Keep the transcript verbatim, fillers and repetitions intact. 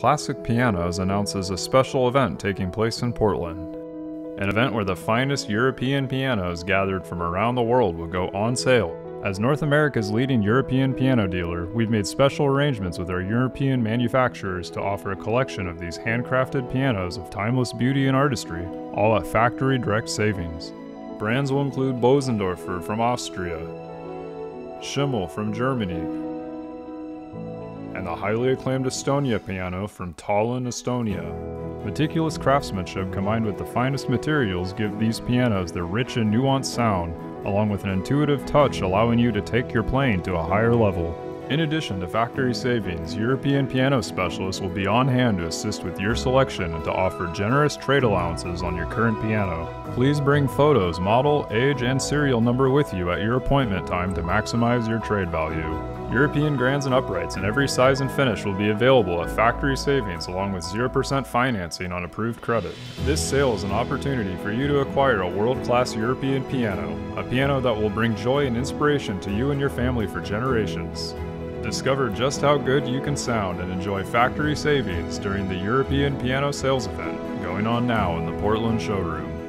Classic Pianos announces a special event taking place in Portland. An event where the finest European pianos gathered from around the world will go on sale. As North America's leading European piano dealer, we've made special arrangements with our European manufacturers to offer a collection of these handcrafted pianos of timeless beauty and artistry, all at factory direct savings. Brands will include Bösendorfer from Austria, Schimmel from Germany, and the highly acclaimed Estonia piano from Tallinn, Estonia. Meticulous craftsmanship combined with the finest materials give these pianos their rich and nuanced sound, along with an intuitive touch allowing you to take your playing to a higher level. In addition to factory savings, European piano specialists will be on hand to assist with your selection and to offer generous trade allowances on your current piano. Please bring photos, model, age, and serial number with you at your appointment time to maximize your trade value. European grands and uprights in every size and finish will be available at factory savings along with zero percent financing on approved credit. This sale is an opportunity for you to acquire a world-class European piano, a piano that will bring joy and inspiration to you and your family for generations. Discover just how good you can sound and enjoy factory savings during the European Piano Sales Event, going on now in the Portland showroom.